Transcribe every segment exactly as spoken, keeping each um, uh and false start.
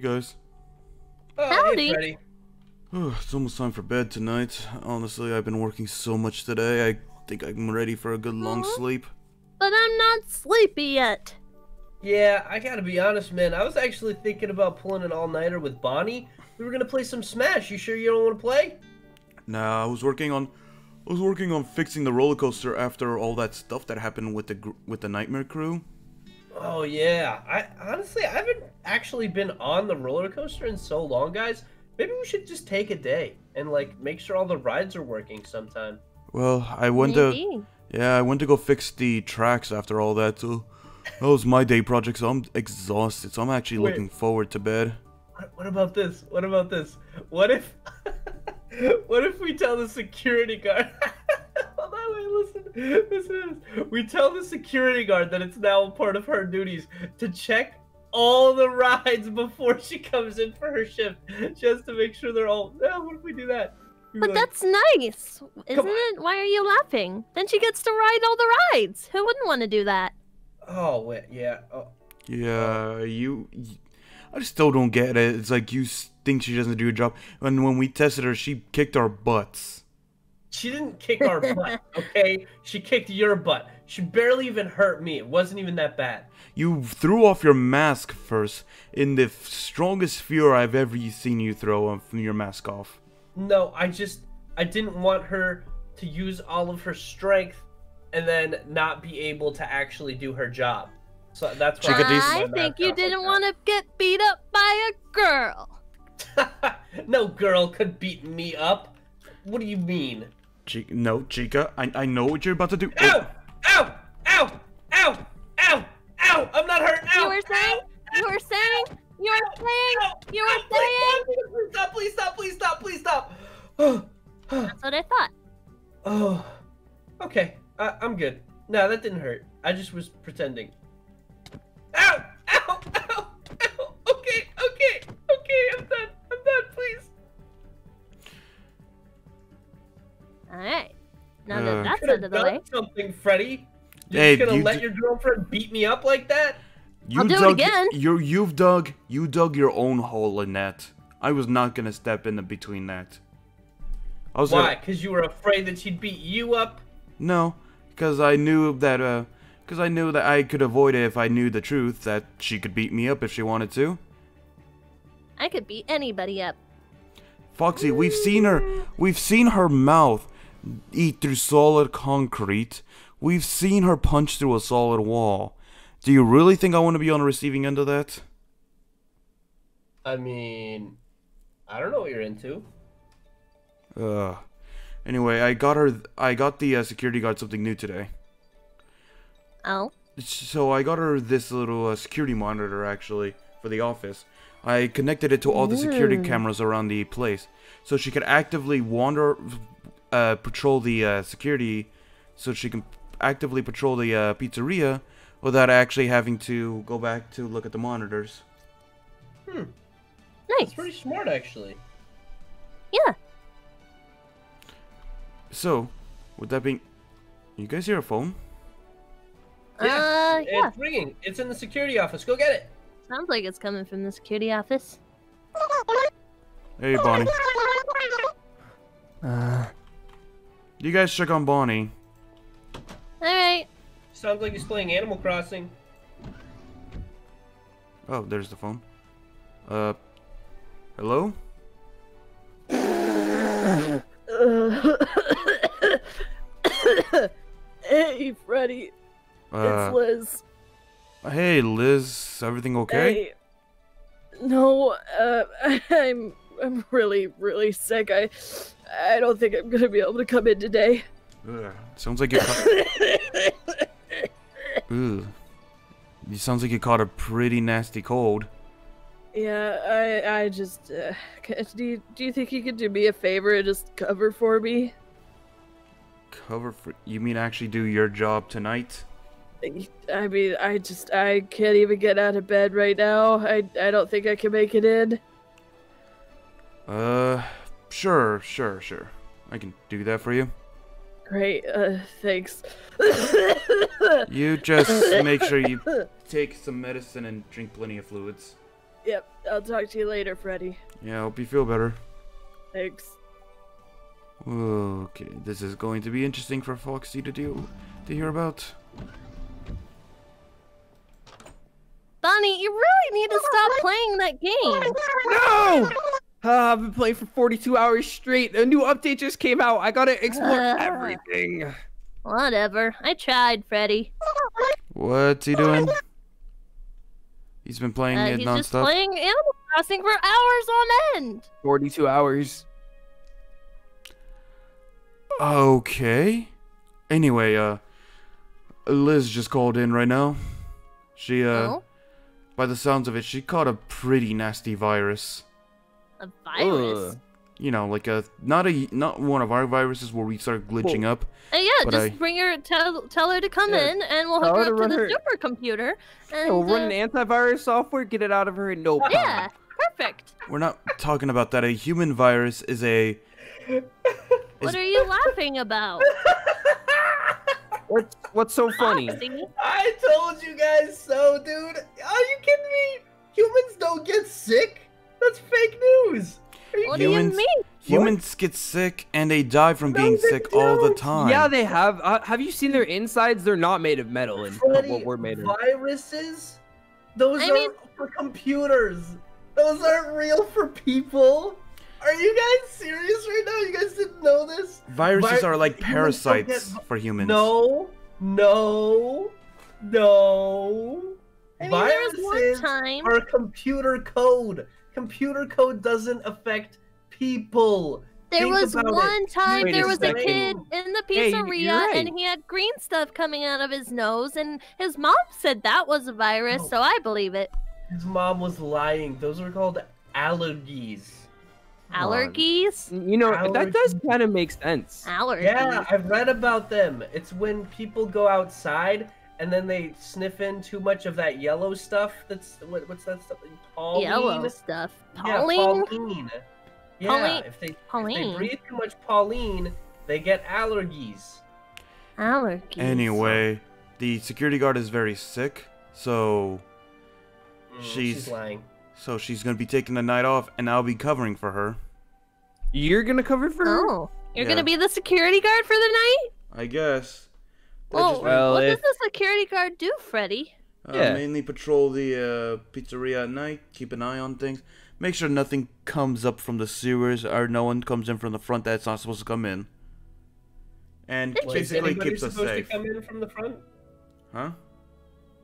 Hey guys. Oh, howdy. Hey, Freddy. Oh, it's almost time for bed tonight. Honestly, I've been working so much today. I think I'm ready for a good mm-hmm. long sleep. But I'm not sleepy yet. Yeah, I gotta be honest, man. I was actually thinking about pulling an all-nighter with Bonnie. We were gonna play some Smash. You sure you don't want to play? Nah, I was working on, I was working on fixing the roller coaster after all that stuff that happened with the with the Nightmare Crew. Oh yeah, I honestly I haven't actually been on the roller coaster in so long, guys. Maybe we should just take a day and like make sure all the rides are working sometime. Well, I went Maybe. to, yeah, I went to go fix the tracks after all that too. That was my day project, so I'm exhausted. So I'm actually Wait. looking forward to bed. What about this? What about this? What if, what if we tell the security guard? Hold on, wait, listen. Listen to this. We tell the security guard that it's now a part of her duties to check all the rides before she comes in for her shift, just to make sure they're all. No, what if we do that? We're but like, that's nice, isn't it? Why are you laughing? Then she gets to ride all the rides. Who wouldn't want to do that? Oh wait, yeah. Oh. Yeah, you. you I still don't get it. It's like you think she doesn't do her job. And when we tested her, she kicked our butts. She didn't kick our butt, okay? She kicked your butt. She barely even hurt me. It wasn't even that bad. You threw off your mask first in the strongest fear I've ever seen you throw your mask off. No, I just... I didn't want her to use all of her strength and then not be able to actually do her job. So that's why I, I think you didn't want to get beat up by a girl. No girl could beat me up. What do you mean? Chica, no, Chica, I, I know what you're about to do. Ow! Ow! Ow! Ow! Ow! Ow! I'm not hurt! Ow! You were saying? Ow, you were saying? Ow, you were saying? Ow, you were ow, saying? Stop, please stop, please stop, please stop. That's what I thought. Oh, okay. I, I'm good. No, that didn't hurt. I just was pretending. Ow! Ow! Ow! Ow! Okay, okay, okay, I'm done. I'm done, please. Alright. Now that uh, that's out of the way. Something, Freddy. You're hey, just gonna you let your girlfriend beat me up like that? You I'll do dug, it again. You, you've dug, you dug your own hole in that. I was not gonna step in between that. I was Why? Because you were afraid that she'd beat you up? No, because I knew that, uh, because I knew that I could avoid it if I knew the truth, that she could beat me up if she wanted to. I could beat anybody up. Foxy, we've seen her. We've seen her mouth eat through solid concrete. We've seen her punch through a solid wall. Do you really think I want to be on the receiving end of that? I mean, I don't know what you're into. Uh, anyway, I got her. I got the uh, security guard something new today. Oh. So I got her this little uh, security monitor, actually, for the office. I connected it to all the security Ooh. cameras around the place, so she could actively wander, uh, patrol the uh, security, so she can actively patrol the uh, pizzeria without actually having to go back to look at the monitors. Hmm. Nice. That's pretty smart, actually. Yeah. So, with that being, you guys hear a phone? Yeah, uh, yeah. It's ringing. It's in the security office. Go get it. Sounds like it's coming from the security office. Hey, Bonnie. Uh, you guys check on Bonnie. Alright. Sounds like he's playing Animal Crossing. Oh, there's the phone. Uh, hello? Hey, Freddy. Uh, it's Liz. Hey, Liz. Everything okay? Hey. No, uh, I'm I'm really, really sick. I I don't think I'm gonna be able to come in today. Ugh. Sounds like you caught. Ugh. It sounds like you caught a pretty nasty cold. Yeah, I I just uh, do. You, do you think you could do me a favor and just cover for me? Cover for? You mean actually do your job tonight? I mean, I just, I can't even get out of bed right now. I, I don't think I can make it in. Uh, sure, sure, sure. I can do that for you. Great, uh, thanks. You just make sure you take some medicine and drink plenty of fluids. Yep, I'll talk to you later, Freddy. Yeah, I hope you feel better. Thanks. Okay, this is going to be interesting for Foxy to deal to hear about. Bonnie, you really need to stop playing that game. No! Uh, I've been playing for forty-two hours straight. A new update just came out. I gotta explore uh, everything. Whatever. I tried, Freddy. What's he doing? He's been playing uh, it nonstop. He's non just playing Animal Crossing for hours on end. forty-two hours. Okay. Anyway, uh, Liz just called in right now. She, uh, oh? by the sounds of it, she caught a pretty nasty virus. A virus? Ugh. You know, like a not a not one of our viruses where we start glitching Whoa. up. And yeah, but just I, bring her, tell tell her to come yeah, in, and we'll hook her up to, to the her... supercomputer. And yeah, we'll uh, run an antivirus software, get it out of her, and no problem. Yeah, perfect. We're not talking about that. A human virus is a. Is... What are you laughing about? What's what's so funny? I told you guys so, dude. Are you kidding me? Humans don't get sick. That's fake news. What humans, do you mean? Humans what? get sick and they die from no, being sick don't. all the time. Yeah, they have. Uh, have you seen their insides? They're not made of metal and uh, what we're made of. Viruses? Those I are mean... for computers. Those aren't real for people. Are you guys serious right now? You guys didn't know this? Viruses Vir are like parasites humans for humans. No, no, no. I mean, viruses time. are computer code. Computer code doesn't affect people. There Think was one it. time Wait there a was second. a kid in the pizzeria hey, right. and he had green stuff coming out of his nose and his mom said that was a virus, oh. so I believe it. His mom was lying. Those are called allergies. Allergies? You know, allergies. that does kind of make sense. Allergies. Yeah, I've read about them. It's when people go outside and then they sniff in too much of that yellow stuff. That's what, what's that stuff? Pauline? Yellow stuff. Pauline? Yeah, Pauline. Yeah, Pauline. If, they, Pauline. if they breathe too much Pauline, they get allergies. Allergies. Anyway, the security guard is very sick, so mm, she's, she's lying. So she's gonna be taking the night off, and I'll be covering for her. You're gonna cover for her? Oh, you're yeah. gonna be the security guard for the night? I guess. Oh, well, what if... does the security guard do, Freddy? Uh, yeah. Mainly patrol the uh, pizzeria at night, keep an eye on things, make sure nothing comes up from the sewers or no one comes in from the front that's not supposed to come in. And well, basically keeps us safe. Is anybody supposed to come in from the front? Huh?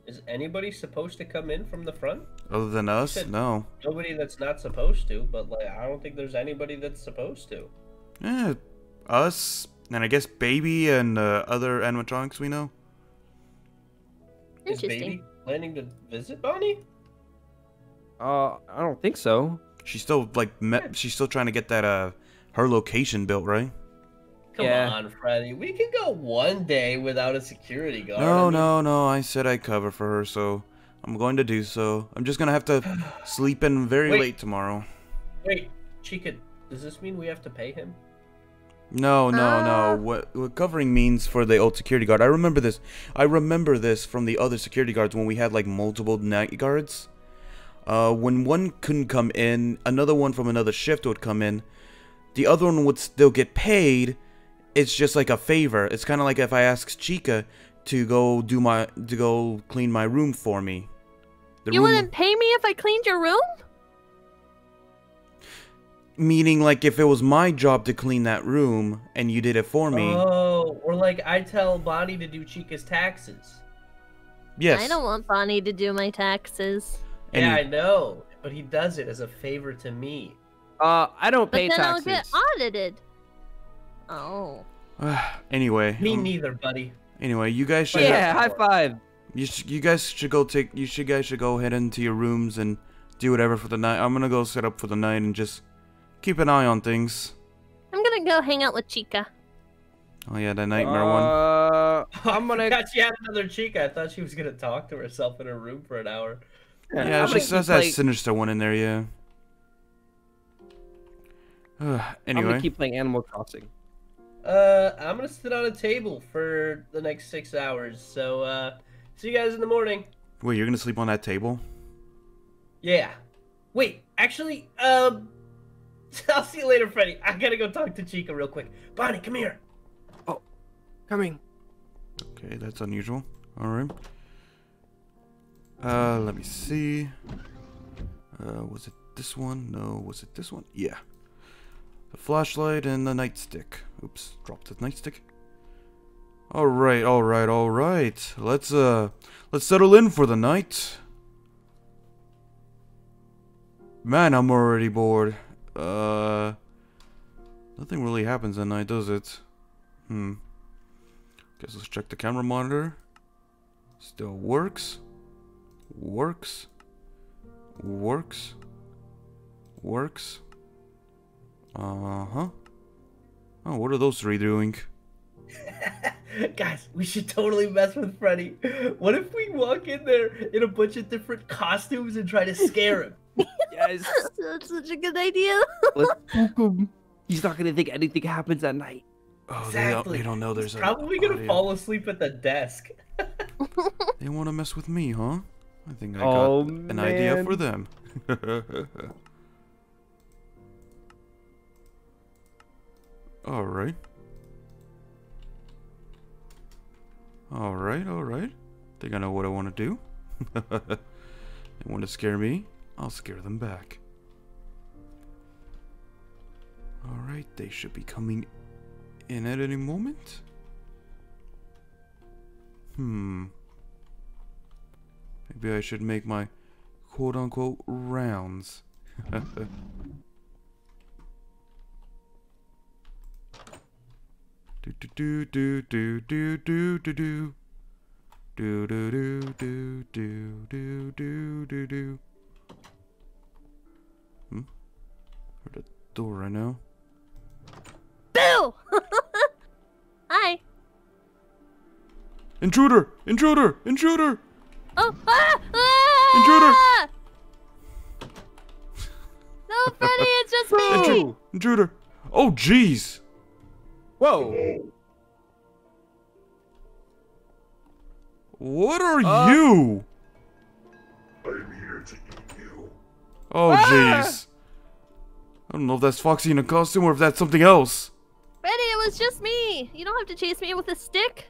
Is anybody supposed to come in from the front? Other than us? No. Nobody that's not supposed to, but like I don't think there's anybody that's supposed to. Yeah, us... And I guess Baby and uh, other animatronics we know. Is Baby planning to visit Bonnie? Uh, I don't think so. She's still like me yeah. she's still trying to get that uh her location built, right? Come yeah. on, Freddy. We can go one day without a security guard. No, no, no. I said I cover for her, so I'm going to do so. I'm just gonna have to sleep in very Wait. late tomorrow. Wait, Chica, does this mean we have to pay him? No, no, uh, no. What, what covering means for the old security guard. I remember this. I remember this from the other security guards when we had like multiple night guards. Uh, when one couldn't come in, another one from another shift would come in. The other one would still get paid. It's just like a favor. It's kind of like if I asked Chica to go do my to go clean my room for me. The you room... wouldn't pay me if I cleaned your room? Meaning, like, if it was my job to clean that room, and you did it for me. Oh, or like, I tell Bonnie to do Chica's taxes. Yes. I don't want Bonnie to do my taxes. And yeah, he... I know. But he does it as a favor to me. Uh, I don't but pay then taxes. Then I'll get audited. Oh. Anyway. Me um, neither, buddy. Anyway, you guys should... Yeah, high five. You, sh you guys should go take... You should, guys should go head into your rooms and do whatever for the night. I'm gonna go set up for the night and just... keep an eye on things. I'm gonna go hang out with Chica. Oh yeah, the nightmare uh, one. I'm gonna. I thought she had another Chica. I thought she was gonna talk to herself in her room for an hour. Yeah, yeah she says that playing... sinister one in there. Yeah. Uh, anyway. I'm gonna keep playing Animal Crossing. Uh, I'm gonna sit on a table for the next six hours. So, uh, see you guys in the morning. Wait, you're gonna sleep on that table? Yeah. Wait, actually, um, I'll see you later, Freddy. I gotta go talk to Chica real quick. Bonnie, come here. Oh, coming. Okay, that's unusual. All right. Uh, let me see. Uh, was it this one? No, was it this one? Yeah. The flashlight and the nightstick. Oops, dropped the nightstick. All right, all right, all right. Let's uh, let's settle in for the night. Man, I'm already bored. Uh, nothing really happens at night, does it? Hmm. Guess let's check the camera monitor. Still works. Works. Works. Works. Uh-huh. Oh, what are those three doing? Guys, we should totally mess with Freddy. What if we walk in there in a bunch of different costumes and try to scare him? Yes. That's such a good idea. Let's spook him. He's not gonna think anything happens at night. Oh, exactly. They don't, they don't know there's He's a probably gonna audio. fall asleep at the desk. They want to mess with me, huh? I think I got oh, an man. idea for them. All right. All right. All right. Think I know what I want to do. They want to scare me. I'll scare them back. Alright, they should be coming in at any moment. Hmm. Maybe I should make my quote-unquote rounds. Do do do do do do do do do do do do do do do do do. Hmm? Heard a door right now. Boo! Hi. Intruder! Intruder! Intruder! Oh! Ah! Ah! Intruder! No, Freddy, it's just me! Intru intruder! Oh, jeez! Whoa! What are uh. you? I'm here to eat you. Oh, jeez. Ah! I don't know if that's Foxy in a costume or if that's something else. Freddy, it was just me. You don't have to chase me with a stick.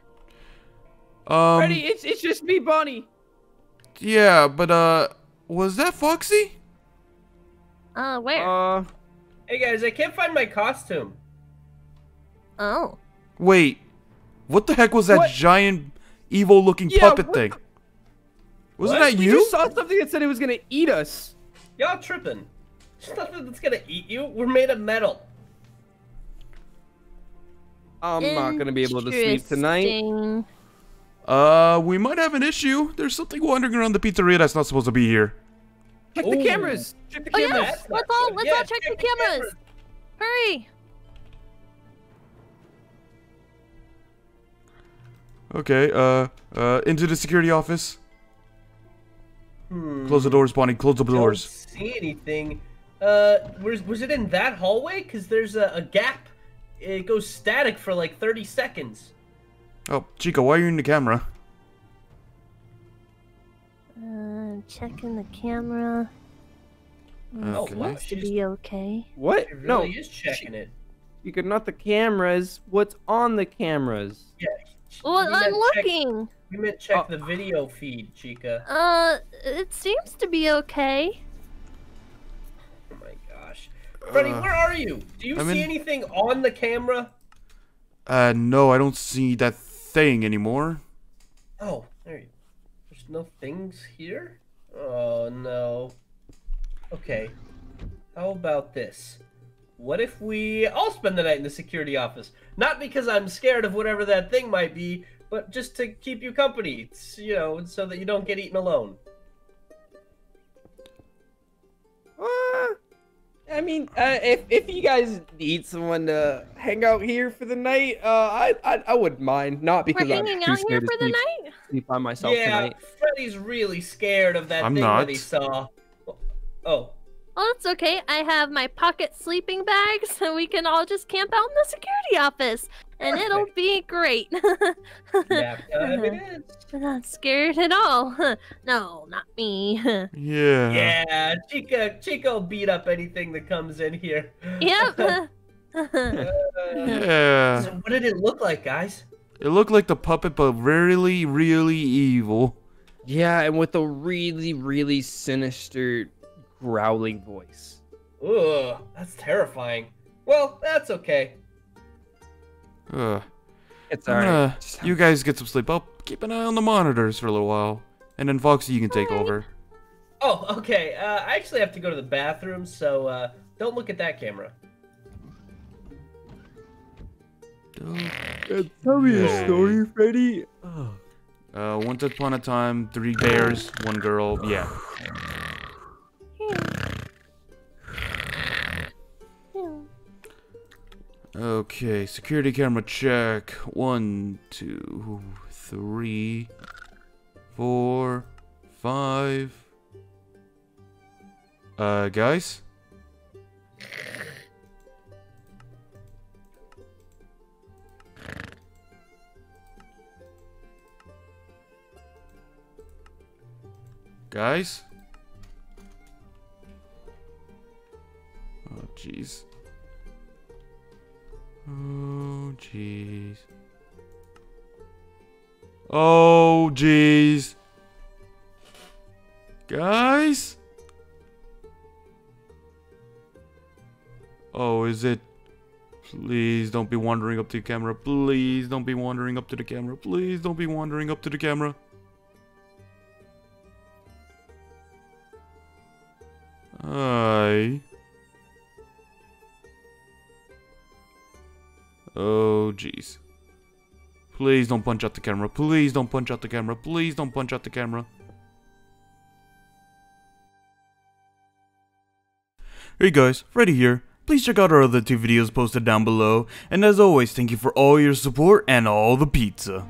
Um, Freddy, it's, it's just me, Bonnie. Yeah, but, uh, was that Foxy? Uh, where? Uh, hey, guys, I can't find my costume. Oh. Wait, what the heck was that what? giant evil-looking yeah, puppet thing? The... Wasn't what? that you? You saw something that said it was going to eat us. Y'all tripping. There's nothing that's gonna eat you. We're made of metal. I'm not gonna be able to sleep tonight. Uh, we might have an issue. There's something wandering around the pizzeria that's not supposed to be here. Check Ooh. the cameras. Check the oh, cameras. Yes. Let's all, let's yeah, all check, check the, cameras. the cameras. Hurry. Okay, uh, uh, into the security office. Hmm. Close the doors, Bonnie. Close the doors. I don't see anything. Uh, was, was it in that hallway? Because there's a, a gap. It goes static for like thirty seconds. Oh, Chica, why are you in the camera? Uh, checking the camera. Oh, okay. What? Should be okay. What? She really no. is checking she, it. You could not the cameras. What's on the cameras? Yeah. Well, I'm looking. You meant check uh, the video feed, Chica. Uh, it seems to be okay. Oh my gosh. Freddy, uh, where are you? Do you I'm see in... anything on the camera? Uh, no, I don't see that thing anymore. Oh, there you There's no things here? Oh, no. Okay. How about this? What if we all spend the night in the security office? Not because I'm scared of whatever that thing might be, but just to keep you company, it's, you know, so that you don't get eaten alone. Uh, I mean, uh, if if you guys need someone to hang out here for the night, uh, I I, I wouldn't mind. Not because We're I'm hanging out here for the sleep, night. Sleep by myself yeah, tonight. Freddy's really scared of that I'm thing not. that he saw. Oh, Oh, that's okay. I have my pocket sleeping bag, so we can all just camp out in the security office. And Perfect. It'll be great. Yeah, it is. I'm not scared at all. No, not me. Yeah. Yeah, Chica, Chica will beat up anything that comes in here. Yep. uh, yeah. So what did it look like, guys? It looked like the puppet, but really, really evil. Yeah, and with a really, really sinister... growling voice. Ugh, that's terrifying. Well, that's okay. Ugh. It's alright. Uh, you guys get some sleep. I'll keep an eye on the monitors for a little while. And then Foxy, you can take Hi. Over. Oh, okay. Uh, I actually have to go to the bathroom, so uh, don't look at that camera. Don't... Tell me a story, Freddy. Oh. Uh, once upon a time, three bears, one girl. Yeah. Okay, security camera check. One, two, three, four, five. Uh, guys? Guys? Oh, jeez. Oh, jeez. Oh, jeez. Guys? Oh, is it? Please don't be wandering up to the camera. Please don't be wandering up to the camera. Please don't be wandering up to the camera. Hi. Oh, jeez. Please don't punch out the camera. Please don't punch out the camera. Please don't punch out the camera. Hey guys, Freddy here. Please check out our other two videos posted down below. And as always, thank you for all your support and all the pizza.